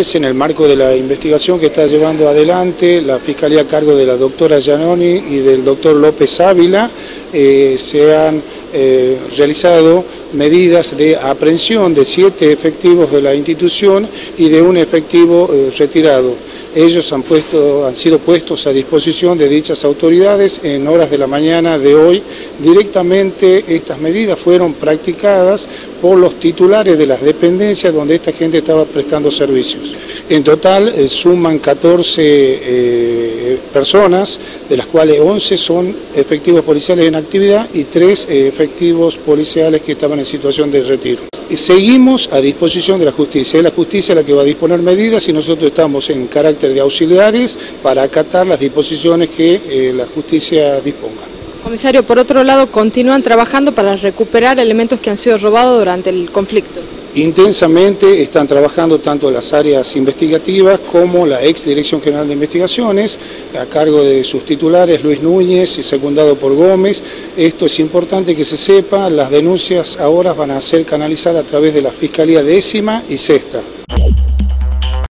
Es en el marco de la investigación que está llevando adelante la Fiscalía a cargo de la doctora Giannoni y del doctor López Ávila, se han realizado medidas de aprehensión de 7 efectivos de la institución y de un efectivo retirado. Ellos han sido puestos a disposición de dichas autoridades en horas de la mañana de hoy. Directamente estas medidas fueron practicadas por los titulares de las dependencias donde esta gente estaba prestando servicios. En total suman 14 personas, de las cuales 11 son efectivos policiales en actividad y 3 efectivos policiales que estaban en situación de retiro. Seguimos a disposición de la justicia, es la justicia la que va a disponer medidas y nosotros estamos en carácter de auxiliares para acatar las disposiciones que la justicia disponga. Comisario, por otro lado, continúan trabajando para recuperar elementos que han sido robados durante el conflicto. Intensamente están trabajando tanto las áreas investigativas como la ex Dirección General de Investigaciones, a cargo de sus titulares Luis Núñez y secundado por Gómez. Esto es importante que se sepa, las denuncias ahora van a ser canalizadas a través de la Fiscalía Décima y Sexta.